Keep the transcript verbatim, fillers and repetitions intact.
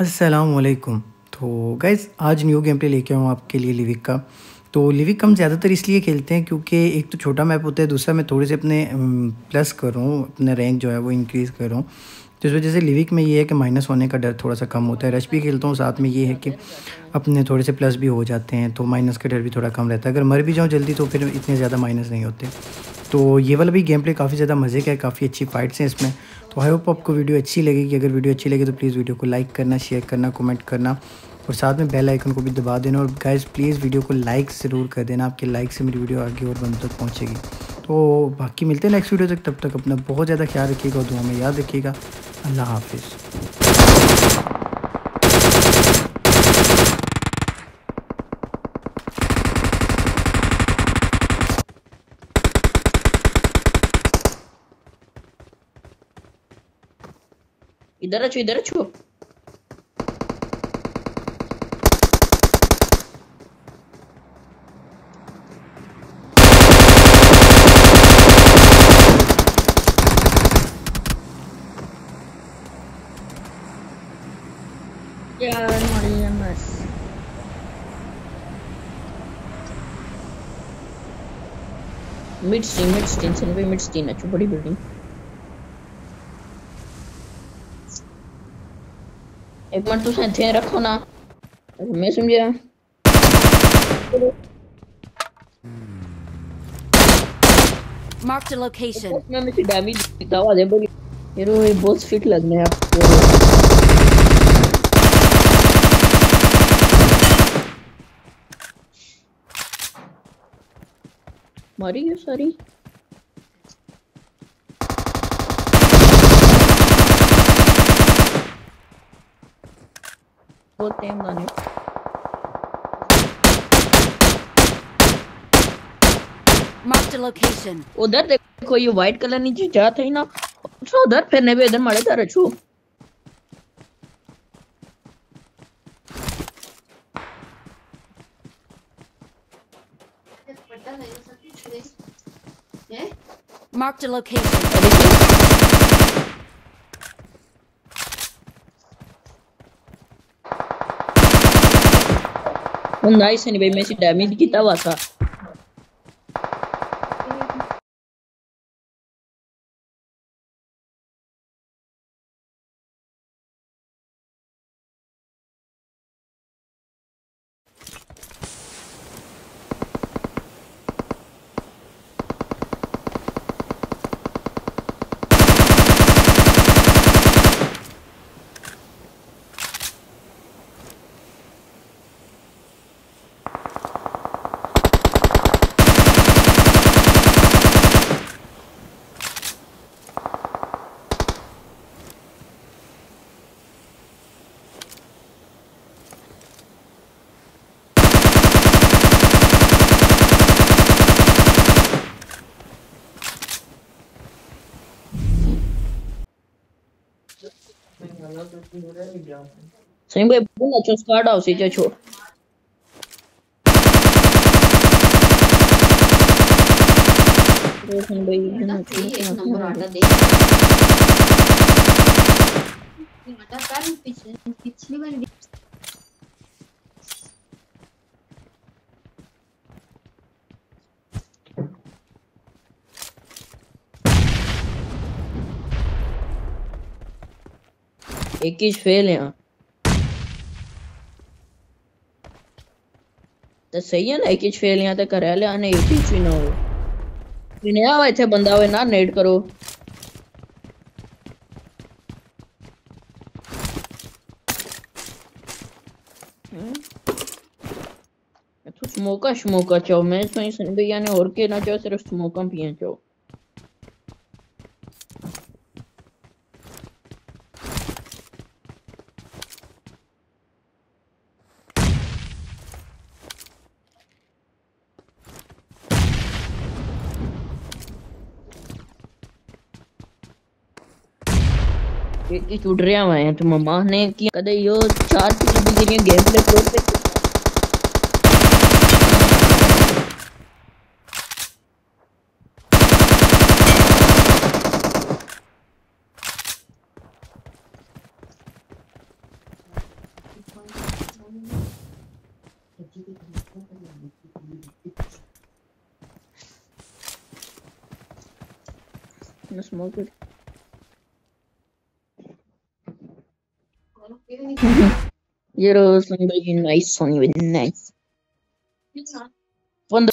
अस्सलामुअलैकुम। तो गाइज़ आज न्यू गेम प्ले लेके आऊँ आपके लिए लिविक का। तो लिविक हम ज़्यादातर इसलिए खेलते हैं क्योंकि एक तो छोटा मैप होता है, दूसरा मैं थोड़े से अपने प्लस कर रहा हूँ, अपना रैंक जो है वो इंक्रीज़ कर रहा हूँ। तो इस वजह से लिविक में ये है कि माइनस होने का डर थोड़ा सा कम होता है। रश भी खेलता हूँ, साथ में ये है कि अपने थोड़े से प्लस भी हो जाते हैं तो माइनस का डर भी थोड़ा कम रहता है। अगर मर भी जाऊँ जल्दी तो फिर इतने ज़्यादा माइनस नहीं होते। तो ये वाला भी गेम प्ले काफ़ी ज़्यादा मज़े का है, काफ़ी अच्छी फाइट्स हैं इसमें। तो आई होप आपको वीडियो अच्छी लगेगी। अगर वीडियो अच्छी लगे तो प्लीज़ वीडियो को लाइक करना, शेयर करना, कमेंट करना और साथ में बेल आइकन को भी दबा देना। और गाइस प्लीज़ वीडियो को लाइक ज़रूर कर देना, आपके लाइक से मेरी वीडियो आगे और बंद तक पहुँचेगी। तो बाकी मिलते हैं नेक्स्ट वीडियो तक, तब तक अपना बहुत ज़्यादा ख्याल रखिएगा और दुआ में याद रखिएगा। अल्लाह हाफिज़। इधर अच्छो इधर अच्छो यार मरिया मस मिड स्टीन मिड स्टीन से भी मिड स्टीन अच्छो बड़ी बिल्डिंग एक मिनट तुझे थे रखो ना मैं समझा मार्क द लोकेशन मैं मुझे डैमेज देता हूं। देखो हीरो ये बहुत फिट लग रहे हैं आपको। मारी यू सॉरी बहुत टाइम लाने मार्क द लोकेशन। उधर देखो ये व्हाइट कलर नीचे जाता है ना, तो उधर फिरने पे इधर मारे तरह छू mark the location. Nice anyway मैं से डैमेज कितना हुआ था। सही भाई बोला चो स्क्वाड हाउस इचे छो रे सही भाई एक नंबर आटा दे मटा कर पीछे पिछली बार इक्कीस फेल है। तो सही है ना इक्कीस फेल यहाँ तक करा लिया ना इक्कीस भी ना हो नया हुआ इतने बंदा हुए ना नेट करो तो स्मोका स्मोका चाहो मैं सोई सुन भैया ने और के ना चाहो सिर्फ स्मोका पिए चाहो एक उड़ रहा हुआ है तो मम्मा ने कि कदे यो चार चीज भी करिए गेम प्ले प्रो पे gonna smoke it. You're somebody nice, somebody nice. It's not. One.